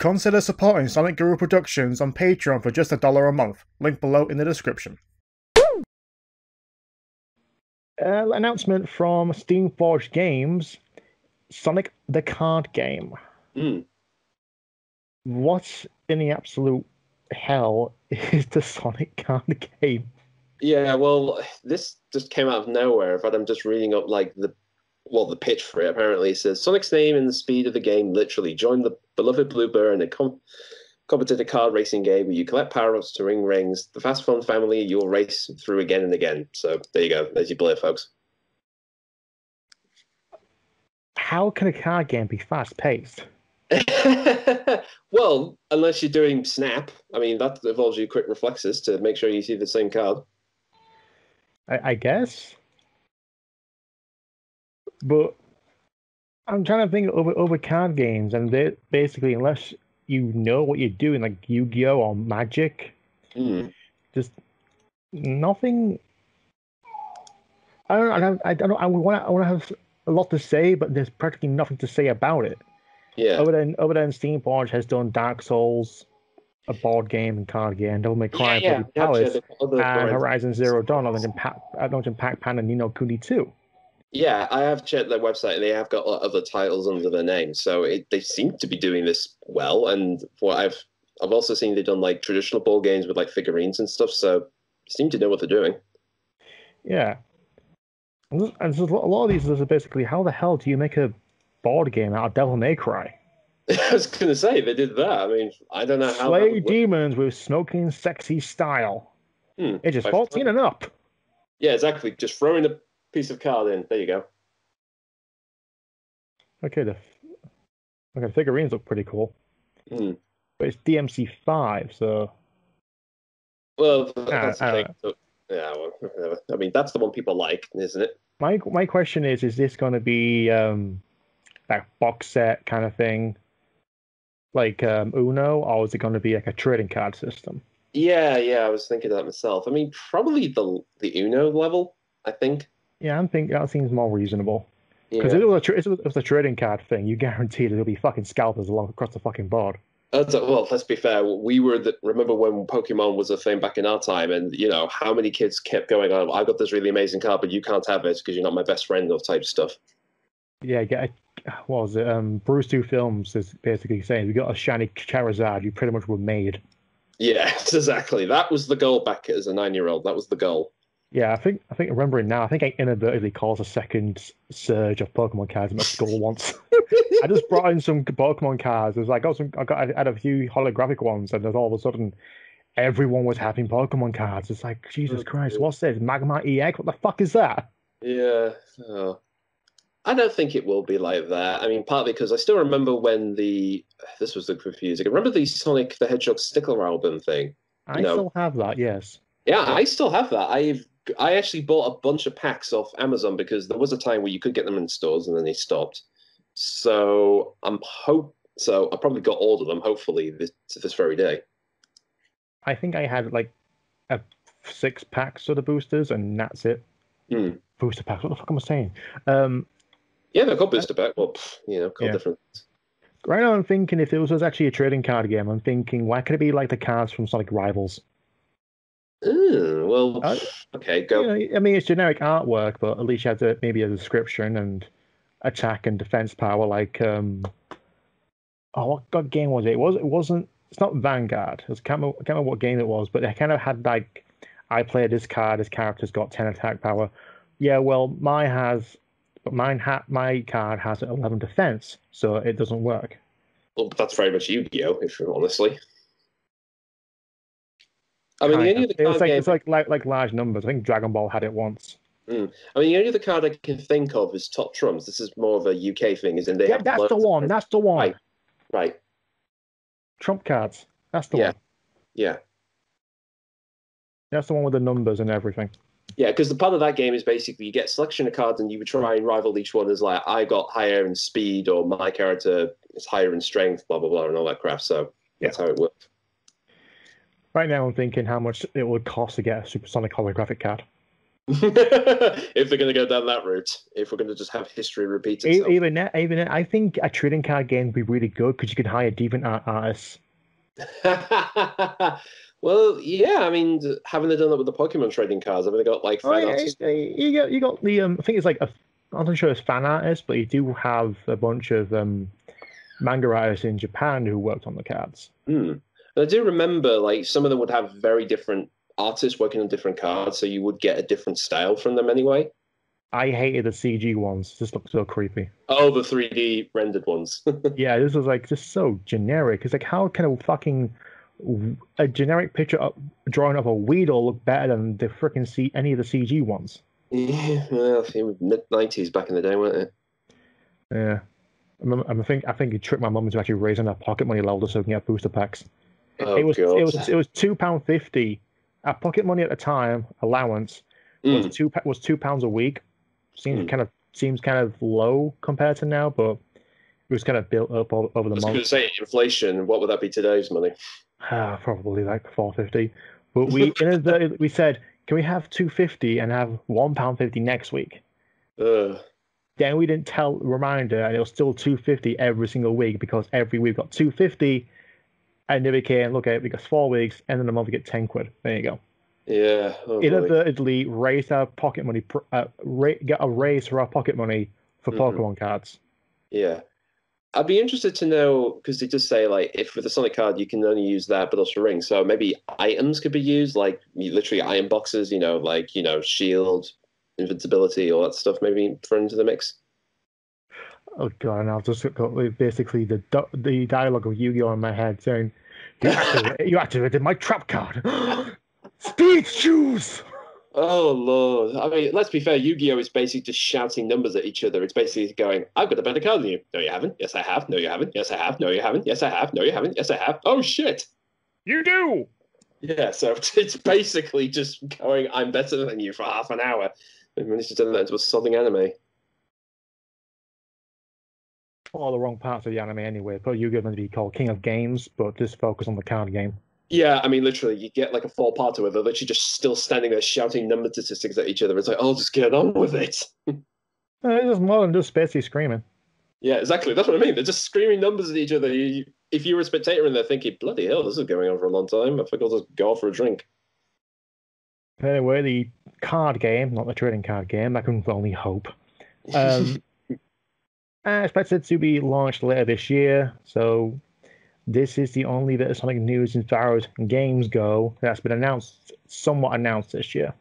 Consider supporting Sonic Guru Productions on Patreon for just $1 a month. Link below in the description. Announcement from Steamforged Games, Sonic the Card Game. What in the absolute hell is the Sonic Card Game? Yeah, well, this just came out of nowhere. In fact, I'm just reading up like the pitch for it. Apparently, it says Sonic's name and the speed of the game literally join the beloved Blooper in a competitive card racing game where you collect power-ups to ring rings. The Fast Fun family you'll race through again and again. So there you go. There's your blur, folks. How can a card game be fast-paced? Well, unless you're doing Snap. I mean, that involves your quick reflexes to make sure you see the same card. I guess. But I'm trying to think over card games, and they basically, unless you know what you're doing, like Yu-Gi-Oh or Magic, just nothing. I don't know. I want to have a lot to say, but there's practically nothing to say about it. Yeah. Other than Steamforged has done Dark Souls, a board game and card game, Devil May Cry, Palace, and Horizon Zero Dawn. I mentioned Pac-Pan and Nino Kuni too. Yeah, I have checked their website, and they have got other titles under their name, so they seem to be doing this well. And what I've also seen, they've done like traditional board games with like figurines and stuff, so they seem to know what they're doing. Yeah, and so a lot of these are basically, how the hell do you make a board game out of Devil May Cry? I was gonna say they did that. I mean, I don't know how. Slay demons with smoking sexy style. It's just 14 and up. Yeah, exactly. Just throwing a piece of card in. There you go. Okay, the figurines look pretty cool. But it's DMC5, so... Well, that's the thing. So, yeah, well, I mean, that's the one people like, isn't it? My question is this going to be like box set kind of thing, like Uno, or is it going to be like a trading card system? Yeah, I was thinking that myself. I mean, probably the Uno level, I think. Yeah, I'm thinking that seems more reasonable. Because if it's a trading card thing, you guarantee there'll be fucking scalpers along across the fucking board. Well, let's be fair. Remember when Pokemon was a thing back in our time, and you know how many kids kept going, "Oh, I've got this really amazing card, but you can't have it because you're not my best friend," or type stuff. Yeah, what was it? Bruce Two Films is basically saying, "We got a shiny Charizard. You pretty much were made." Yeah, exactly. That was the goal back as a 9-year-old. That was the goal. Yeah, I think remembering now, I think I inadvertently caused a second surge of Pokemon cards at school once. I just brought in some Pokemon cards. It was like, I had a few holographic ones, and then all of a sudden, everyone was having Pokemon cards. It's like, Jesus Christ, what's this? Magma EX? What the fuck is that? Yeah. Oh. I don't think it will be like that. I mean, partly because I still remember when this was the confusing. I remember the Sonic the Hedgehog sticker album thing. I still have that, yes. Yeah, I still have that. I actually bought a bunch of packs off Amazon because there was a time where you could get them in stores, and then they stopped. So I probably got all of them, hopefully, this very day. I think I had like 6 packs of the boosters, and that's it. Booster packs. What the fuck am I saying? Yeah, they've got booster pack. Well, different. Right now, I'm thinking if it was actually a trading card game, I'm thinking, why could it be like the cards from Sonic Rivals? Ooh, well, okay, go. You know, I mean, it's generic artwork, but at least you had maybe a description and attack and defense power. Like, what game was it? It's not Vanguard. I can't remember what game it was, but they kind of had like, I play this card. This character's got 10 attack power. Yeah, well, my card has 11 defense, so it doesn't work. Well, that's very much Yu-Gi-Oh, if you're honestly. I mean, it's like large numbers. I think Dragon Ball had it once. I mean, the only other card I can think of is Top Trumps. This is more of a UK thing, isn't it? Yeah, that's the one. That's the one. Right. Trump cards. That's the one. Yeah. That's the one with the numbers and everything. Yeah, because the part of that game is basically you get a selection of cards and you would try and rival each one as like, I got higher in speed, or my character is higher in strength, blah, blah, blah, and all that crap. So that's how it worked. Right now, I'm thinking how much it would cost to get a supersonic holographic card. If they're going to go down that route, if we're going to just have history repeat itself. Even I think a trading card game would be really good because you could hire DeviantArt artists. Well, yeah, I mean, haven't they done that with the Pokemon trading cards? Haven't they got like fan artists? You got the I think it's like I'm not sure it's fan artists, but you do have a bunch of manga artists in Japan who worked on the cards. Mm. And I do remember like some of them would have very different artists working on different cards, so you would get a different style from them anyway. I hated the CG ones. This looked so creepy. Oh, the 3D rendered ones. Yeah, this was like just so generic. It's like, how can a fucking a generic picture drawing of a Weedle look better than the freaking any of the CG ones? Yeah, well, it was mid-90s back in the day, weren't it? Yeah, I think it tricked my mum into actually raising her pocket money level so we can get booster packs. Oh, it was £2.50. Our pocket money at the time allowance was £2 a week. Seems kind of low compared to now, but it was kind of built up over the month. I was going to say inflation. What would that be today's money? Probably like £4.50. But we we said, can we have £2.50 and have £1.50 next week? Then we didn't remind her, and it was still £2.50 every single week because every week we got £2.50. And then we came, look at it, we got 4 weeks, and then a month we get 10 quid. There you go. Yeah. Oh, inadvertently raised our pocket money, got a raise for our pocket money for Pokemon cards. Yeah. I'd be interested to know, because they just say, like, if with a Sonic card, you can only use that, but also ring. So maybe items could be used, like literally item boxes, shield, invincibility, all that stuff, maybe thrown into the mix. Oh god! And I've just got basically the dialogue of Yu-Gi-Oh in my head saying, "You activated my trap card, speed shoes." Oh lord! I mean, let's be fair. Yu-Gi-Oh is basically just shouting numbers at each other. It's basically going, "I've got a better card than you." No, you haven't. Yes, I have. No, you haven't. Yes, I have. No, you haven't. Yes, I have. No, you haven't. Yes, I have. Oh shit! You do. Yeah. So it's basically just going, "I'm better than you" for half an hour. I managed to turn that into a sodding anime. All the wrong parts of the anime anyway. But you're going to be called King of Games, but just focus on the card game. Yeah, I mean, literally, you get like a four-parter with her, literally just still standing there shouting number statistics at each other. It's like, I'll just get on with it. It's just more than just basically screaming. Yeah, exactly. That's what I mean. They're just screaming numbers at each other. If you were a spectator in there thinking, bloody hell, this is going on for a long time, I think I'll just go off for a drink. Anyway, the card game, not the trading card game, I can only hope. Expected to be launched later this year, so this is the only bit of Sonic news as far as games go that's been announced this year.